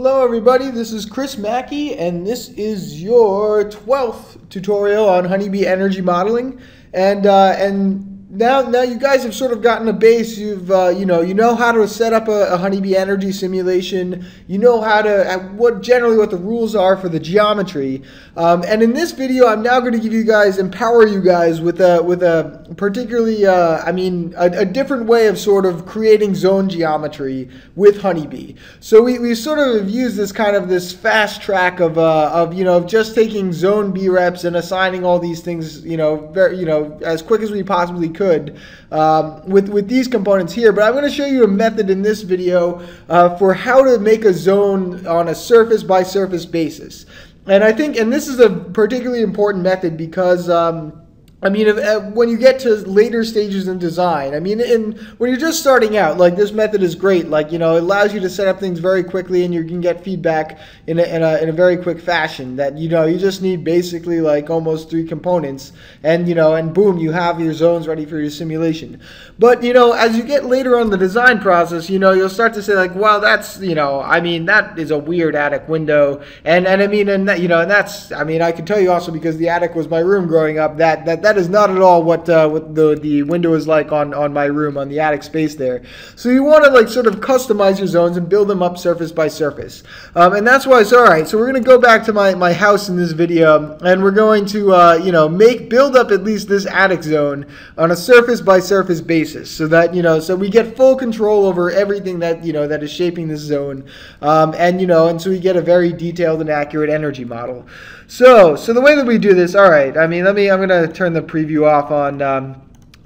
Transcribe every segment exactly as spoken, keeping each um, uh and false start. Hello everybody, this is Chris Mackey and this is your twelfth tutorial on honeybee energy modeling. And uh, and now now you guys have sort of gotten a base. You've uh, you know you know how to set up a, a honeybee energy simulation. You know how to uh, what generally what the rules are for the geometry. Um, and in this video, I'm now going to give you guys empower you guys with a with a particularly uh, I mean a, a different way of sort of creating zone geometry with honeybee. So we, we sort of use this kind of this fast track of uh, of you know of just taking zone B reps and assigning all these things you know very you know as quick as we possibly could um, with with these components here. But I'm going to show you a method in this video uh, for how to make a zone on a surface by surface basis. And I think, and this is a particularly important method because, um, I mean, if, uh, when you get to later stages in design, I mean, in, when you're just starting out, like, this method is great. Like, you know, it allows you to set up things very quickly and you can get feedback in a, in a, in a very quick fashion that, you know, you just need basically, like, almost three components and, you know, and boom, you have your zones ready for your simulation. But, you know, as you get later on in the design process, you know, you'll start to say, like, wow, that's, you know, I mean, that is a weird attic window. And, and I mean, and that, you know, and that's, I mean, I can tell you also because the attic was my room growing up, that, that, that That is not at all what, uh, what the, the window is like on, on my room, on the attic space there. So you want to like sort of customize your zones and build them up surface by surface. Um, and that's why it's all right. So we're going to go back to my, my house in this video and we're going to, uh, you know, make build up at least this attic zone on a surface by surface basis so that, you know, so we get full control over everything that, you know, that is shaping this zone. Um, and, you know, and so we get a very detailed and accurate energy model. So, so the way that we do this, all right, I mean, let me, I'm going to turn the The preview off on um,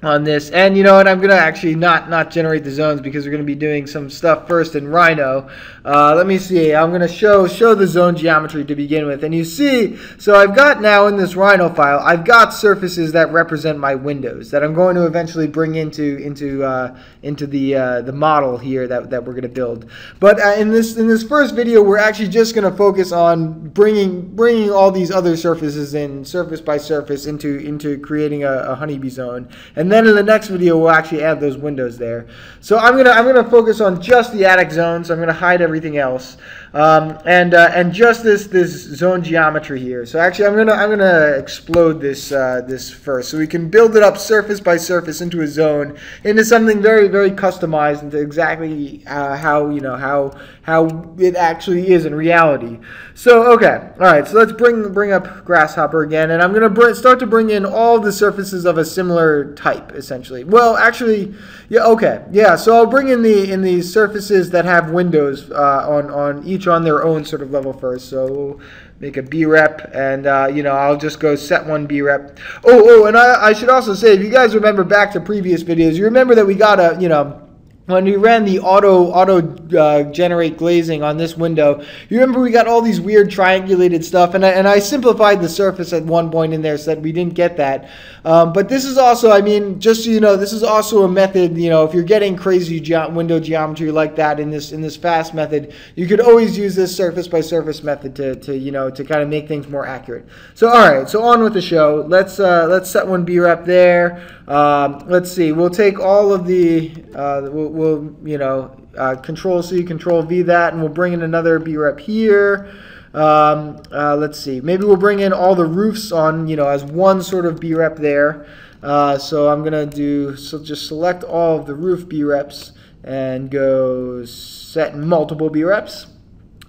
on this, and you know, and I'm gonna actually not not generate the zones because we're gonna be doing some stuff first in Rhino. Uh, let me see. I'm gonna show show the zone geometry to begin with, and you see. So I've got now in this Rhino file, I've got surfaces that represent my windows that I'm going to eventually bring into into uh, into the uh, the model here that that we're gonna build. But uh, in this in this first video, we're actually just gonna focus on bringing bringing all these other surfaces in surface by surface into into creating a, a honeybee zone, and then in the next video we'll actually add those windows there. So I'm gonna I'm gonna focus on just the attic zone. So I'm gonna hide everything else um, and uh, and just this this zone geometry here. So actually I'm gonna I'm gonna explode this uh, this first so we can build it up surface by surface into a zone, into something very very customized into exactly uh, how you know how how it actually is in reality. So okay, all right. So let's bring bring up Grasshopper again, and I'm gonna br start to bring in all the surfaces of a similar type. Essentially, well, actually, yeah, okay, yeah. So I'll bring in the in the surfaces that have windows uh, on on each on their own sort of level first. So make a B rep, and uh, you know I'll just go set one B rep. Oh, oh, and I, I should also say, if you guys remember back to previous videos, you remember that we got a you know. When we ran the auto auto uh, generate glazing on this window, you remember we got all these weird triangulated stuff, and I, and I simplified the surface at one point in there so that we didn't get that. Um, but this is also, I mean, just so you know, this is also a method. You know, if you're getting crazy ge window geometry like that in this in this fast method, you could always use this surface by surface method to to you know to kind of make things more accurate. So all right, so on with the show. Let's uh, let's set one B rep there. Um, let's see. We'll take all of the. Uh, we'll, We'll, you know, uh, control C, control V that, and we'll bring in another B rep here. Um, uh, let's see. Maybe we'll bring in all the roofs on, you know, as one sort of B rep there. Uh, so I'm going to do, so just select all of the roof B reps and go set multiple B reps.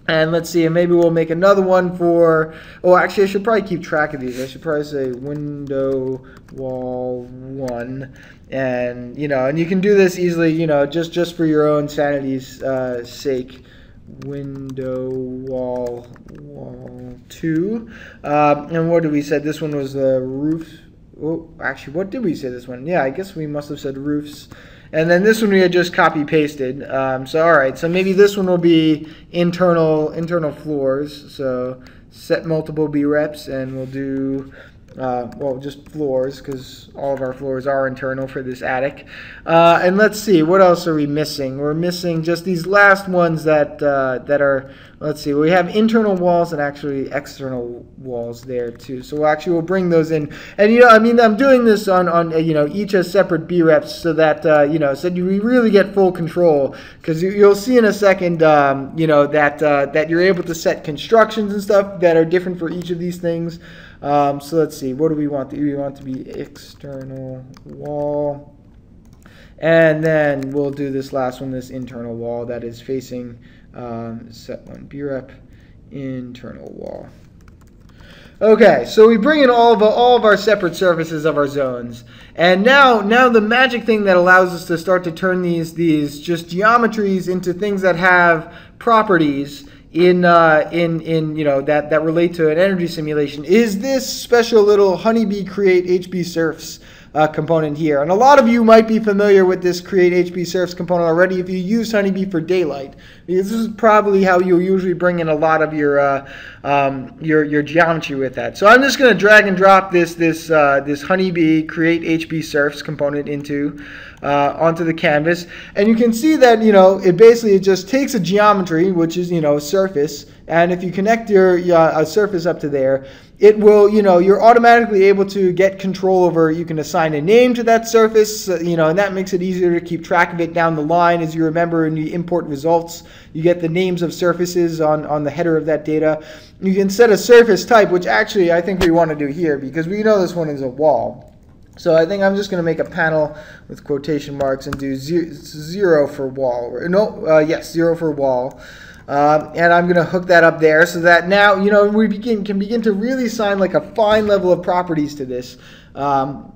And let's see, and maybe we'll make another one for, oh, actually, I should probably keep track of these. I should probably say window wall one. And, you know, and you can do this easily, you know, just, just for your own sanity's uh, sake. Window wall wall two. Uh, and what did we say? This one was the roof. Oh, actually, what did we say this one? Yeah, I guess we must have said roofs. And then this one we had just copy pasted. Um, so all right, so maybe this one will be internal internal floors. So set multiple B reps, and we'll do uh, well, just floors, because all of our floors are internal for this attic. Uh, and let's see, what else are we missing? We're missing just these last ones that uh, that are, let's see, we have internal walls and actually external walls there too. So we'll actually we'll bring those in. And, you know, I mean, I'm doing this on, on you know, each as separate B reps so that, uh, you know, so you really get full control, because you, you'll see in a second, um, you know, that, uh, that you're able to set constructions and stuff that are different for each of these things. Um, so let's see, what do we want? We want to be external wall. And then we'll do this last one, this internal wall that is facing um, set one B rep, internal wall. Okay, so we bring in all of, all of our separate surfaces of our zones. And now, now the magic thing that allows us to start to turn these, these just geometries into things that have properties in uh, in in you know that that relate to an energy simulation is this special little Honeybee Create H B Surfs uh, component here. And a lot of you might be familiar with this Create H B Surfs component already if you use Honeybee for daylight, because this is probably how you usually bring in a lot of your uh, um, your your geometry with that. So I'm just going to drag and drop this this uh, this Honeybee Create H B Surfs component into Uh, onto the canvas, and you can see that, you know, it basically it just takes a geometry, which is, you know, a surface, and if you connect your uh, a surface up to there, it will, you know, you're automatically able to get control over. You can assign a name to that surface, uh, you know, and that makes it easier to keep track of it down the line. As you remember, and you import results, you get the names of surfaces on on the header of that data. You can set a surface type, which actually I think we want to do here, because we know this one is a wall. So I think I'm just going to make a panel with quotation marks and do zero, zero for wall. No, uh, yes, zero for wall. Um, and I'm going to hook that up there so that now, you know, we begin, can begin to really assign like a fine level of properties to this. Um,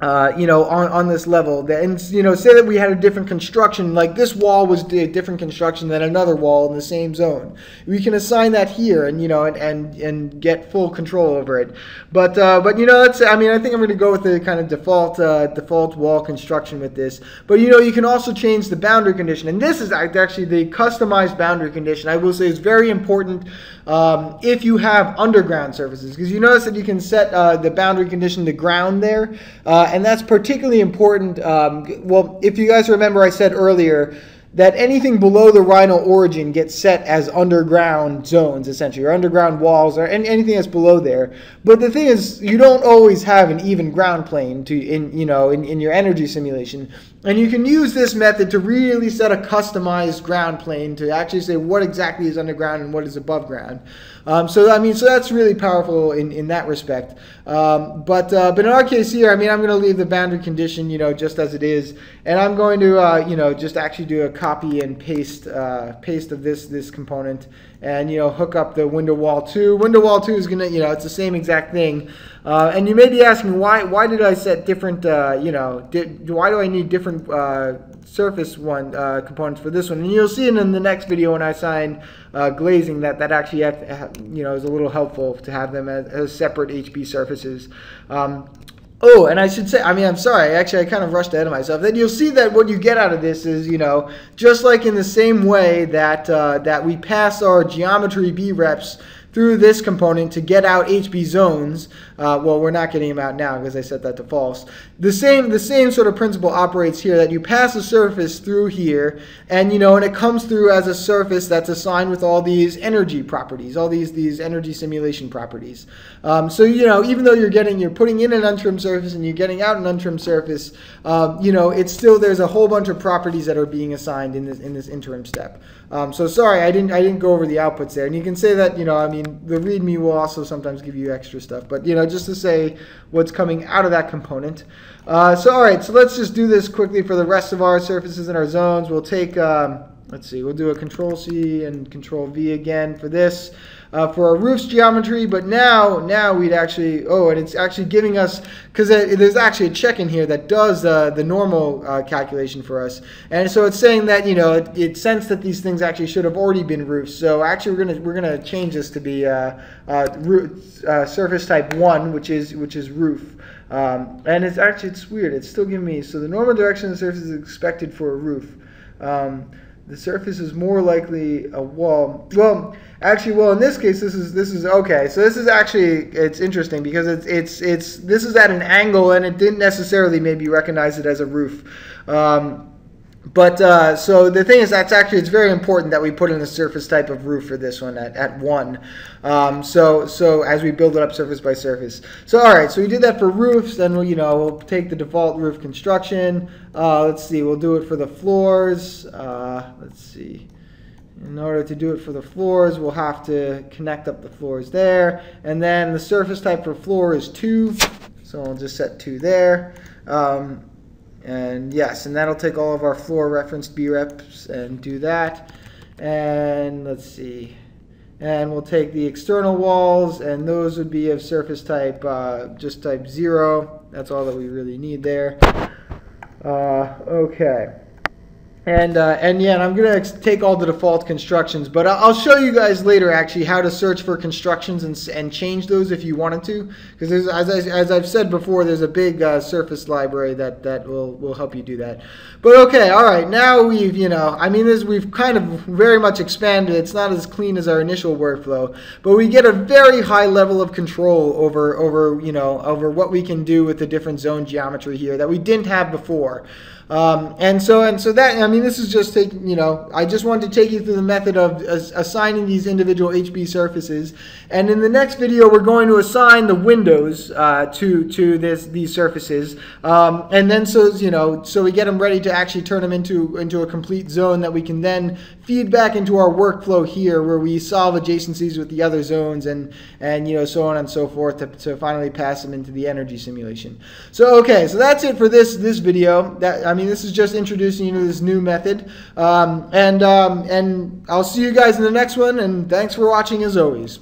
Uh, you know, on, on this level. And, you know, say that we had a different construction, like this wall was a different construction than another wall in the same zone. We can assign that here and, you know, and, and, and get full control over it. But, uh, but you know, that's, I mean, I think I'm going to go with the kind of default, uh, default wall construction with this. But, you know, you can also change the boundary condition. And this is actually the customized boundary condition, I will say, is very important um, if you have underground surfaces, because you notice that you can set uh, the boundary condition to ground there. Uh, And that's particularly important. Um, well, if you guys remember, I said earlier that anything below the rhino origin gets set as underground zones, essentially, or underground walls, or any, anything that's below there. But the thing is, you don't always have an even ground plane to, in you know, in, in your energy simulation. And you can use this method to really set a customized ground plane to actually say what exactly is underground and what is above ground. Um, so I mean, so that's really powerful in, in that respect. Um, but uh, but in our case here, I mean, I'm going to leave the boundary condition, you know, just as it is, and I'm going to uh, you know just actually do a copy and paste uh, paste of this this component, and you know hook up the window wall two. Window wall two is gonna, you know it's the same exact thing. Uh, and you may be asking, why why did I set different uh, you know di why do I need different uh, surface one uh, components for this one? And you'll see it in the next video when I assign uh, glazing that that actually have, you know is a little helpful to have them as, as separate H B surfaces. Um, Oh, and I should say, I mean, I'm sorry, actually, I kind of rushed ahead of myself. Then you'll see that what you get out of this is, you know, just like in the same way that, uh, that we pass our geometry B reps through this component to get out H B zones. Uh, well, we're not getting them out now because I set that to false. The same, the same sort of principle operates here, that you pass a surface through here, and you know, and it comes through as a surface that's assigned with all these energy properties, all these these energy simulation properties. Um, so you know, even though you're getting, you're putting in an untrimmed surface and you're getting out an untrimmed surface, uh, you know, it's still, there's a whole bunch of properties that are being assigned in this in this interim step. Um, so sorry, I didn't I didn't go over the outputs there, and you can say that, you know, I mean. The README will also sometimes give you extra stuff, but you know, just to say what's coming out of that component. Uh, so all right, so let's just do this quickly for the rest of our surfaces and our zones. We'll take, um, let's see, we'll do a Control C and Control V again for this. Uh, for our roof's geometry, but now now we'd actually, oh, and it's actually giving us, because there's actually a check in here that does uh, the normal uh, calculation for us, and so it's saying that, you know, it, it sensed that these things actually should have already been roofs. So actually we're gonna we're gonna change this to be uh, uh, roof, uh, surface type one, which is which is roof. Um, and it's actually, it's weird, it's still giving me, so the normal direction of the surface is expected for a roof. Um, the surface is more likely a wall. Well, actually, well, in this case, this is this is okay. So this is actually it's interesting because it's it's it's this is at an angle, and it didn't necessarily maybe recognize it as a roof. Um, but uh, so the thing is, that's actually it's very important that we put in the surface type of roof for this one at at one. Um, so so as we build it up surface by surface. So all right, so we did that for roofs. Then we'll, you know we'll take the default roof construction. Uh, let's see, we'll do it for the floors. Uh, let's see. In order to do it for the floors, we'll have to connect up the floors there. And then the surface type for floor is two. So I'll just set two there. Um, and yes, and that'll take all of our floor referenced B reps and do that. And let's see. And we'll take the external walls, and those would be of surface type, uh, just type zero. That's all that we really need there. Uh, okay. And, uh, and yeah, and I'm going to take all the default constructions, but I'll show you guys later actually how to search for constructions and, and change those if you wanted to, because as, I, as I've said before, there's a big uh, surface library that, that will, will help you do that. But okay, all right, now we've, you know, I mean, this, we've kind of very much expanded. It's not as clean as our initial workflow, but we get a very high level of control over, over you know, over what we can do with the different zone geometry here that we didn't have before. Um, and so and so that I mean this is just taking you know I just wanted to take you through the method of as assigning these individual H B surfaces, and in the next video we're going to assign the windows uh, to to this these surfaces, um, and then so you know so we get them ready to actually turn them into into a complete zone that we can then feed back into our workflow here, where we solve adjacencies with the other zones and and you know so on and so forth to, to finally pass them into the energy simulation. So okay, so that's it for this this video. That I mean I mean, this is just introducing you to this new method, um, and um, and I'll see you guys in the next one, and thanks for watching as always.